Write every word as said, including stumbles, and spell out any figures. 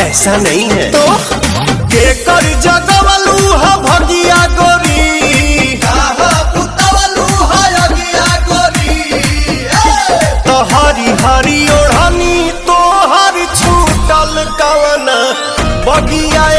ऐसा नहीं है तो के कर जगवलू हा भगिया गोरी काहा पुतवलू हा अगिया गोरी तो हरी हरी ओढ़नी तो हर छूटल कवन बगिया।